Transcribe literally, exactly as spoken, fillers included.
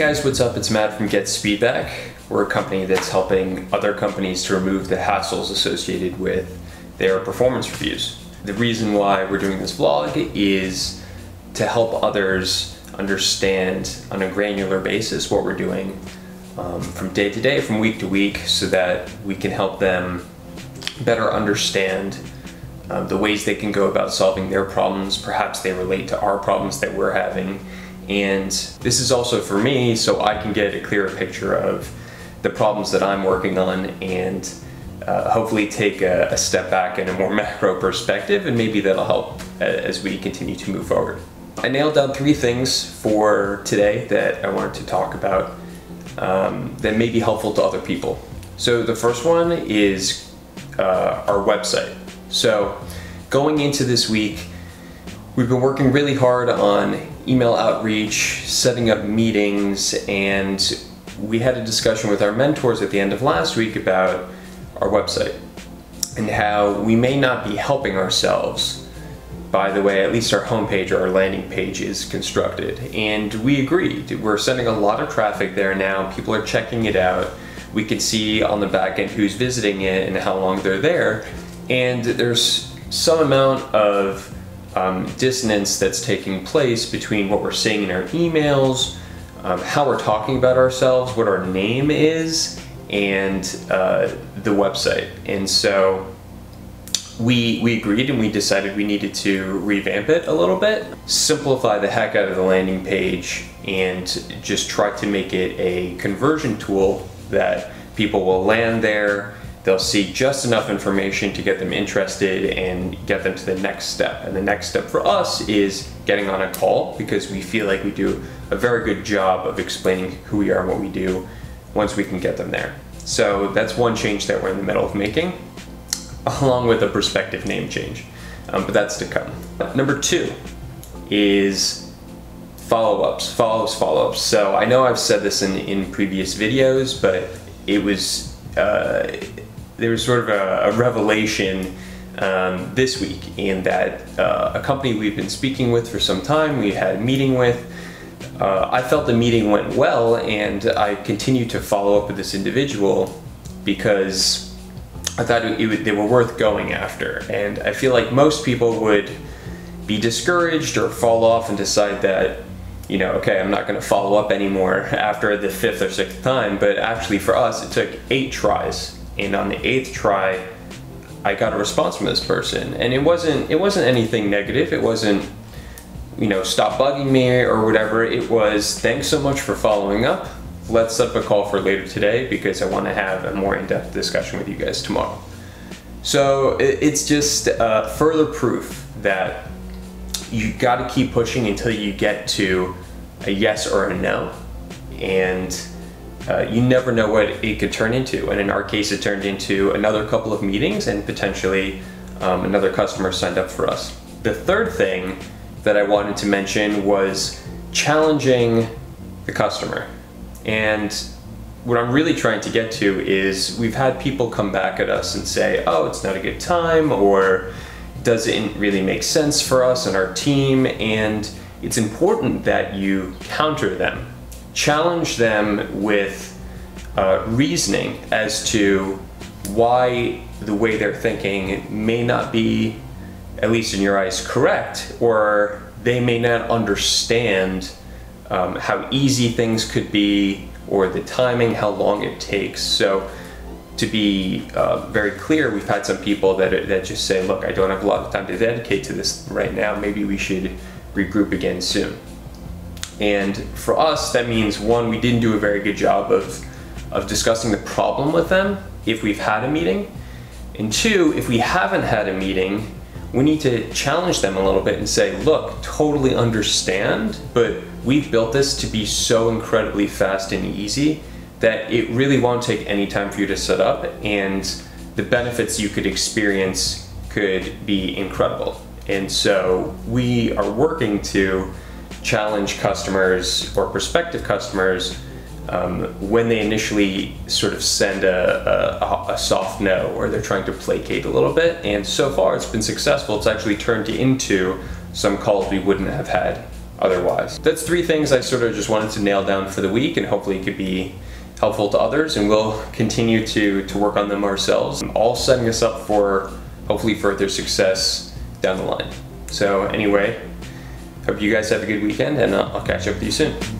guys, what's up? It's Matt from Get Speedback. We're a company that's helping other companies to remove the hassles associated with their performance reviews. The reason why we're doing this vlog is to help others understand on a granular basis what we're doing um, from day to day, from week to week, so that we can help them better understand uh, the ways they can go about solving their problems. Perhaps they relate to our problems that we're having. And this is also for me, so I can get a clearer picture of the problems that I'm working on and uh, hopefully take a, a step back in a more macro perspective, and maybe that'll help as we continue to move forward. I nailed down three things for today that I wanted to talk about um, that may be helpful to other people. So the first one is uh, our website. So going into this week, we've been working really hard on email outreach, setting up meetings, and we had a discussion with our mentors at the end of last week about our website and how we may not be helping ourselves by the way at least our homepage or our landing page is constructed. And we agreed. We're sending a lot of traffic there now. People are checking it out. We can see on the back end who's visiting it and how long they're there. And there's some amount of Um, dissonance that's taking place between what we're seeing in our emails, um, how we're talking about ourselves, what our name is, and uh, the website. And so we, we agreed and we decided we needed to revamp it a little bit, simplify the heck out of the landing page, and just try to make it a conversion tool that people will land there. They'll see just enough information to get them interested and get them to the next step. And the next step for us is getting on a call, because we feel like we do a very good job of explaining who we are and what we do once we can get them there. So that's one change that we're in the middle of making, along with a prospective name change, um, but that's to come. Number two is follow-ups, follow-ups, follow-ups. So I know I've said this in, in previous videos, but it was, uh, there was sort of a, a revelation um, this week in that uh, a company we've been speaking with for some time, we had a meeting with. Uh, I felt the meeting went well, and I continued to follow up with this individual because I thought it, it, they were worth going after. And I feel like most people would be discouraged or fall off and decide that, you know, okay, I'm not gonna follow up anymore after the fifth or sixth time. But actually for us, it took eight tries. And on the eighth try, I got a response from this person, and it wasn't it wasn't anything negative. It wasn't, you know, stop bugging me or whatever. It was, thanks so much for following up. Let's set up a call for later today because I want to have a more in-depth discussion with you guys tomorrow. So it's just uh, further proof that you got to keep pushing until you get to a yes or a no, and. Uh, you never know what it could turn into, and in our case it turned into another couple of meetings and potentially um, another customer signed up for us. The third thing that I wanted to mention was challenging the customer. And what I'm really trying to get to is we've had people come back at us and say, oh, it's not a good time, or does it really make sense for us and our team? And it's important that you counter them. Challenge them with uh, reasoning as to why the way they're thinking may not be, at least in your eyes, correct, or they may not understand um, how easy things could be, or the timing, how long it takes. So to be uh, very clear, we've had some people that, that just say, look, I don't have a lot of time to dedicate to this right now. Maybe we should regroup again soon. And for us, that means one, we didn't do a very good job of, of discussing the problem with them if we've had a meeting. And two, if we haven't had a meeting, we need to challenge them a little bit and say, look, totally understand, but we've built this to be so incredibly fast and easy that it really won't take any time for you to set up, and the benefits you could experience could be incredible. And so we are working to challenge customers or prospective customers um, when they initially sort of send a, a, a soft no, or they're trying to placate a little bit. And so far it's been successful. It's actually turned into some calls we wouldn't have had otherwise. That's three things I sort of just wanted to nail down for the week, and hopefully it could be helpful to others, and we'll continue to, to work on them ourselves, all setting us up for hopefully further success down the line. So anyway, hope you guys have a good weekend, and I'll catch up with you soon.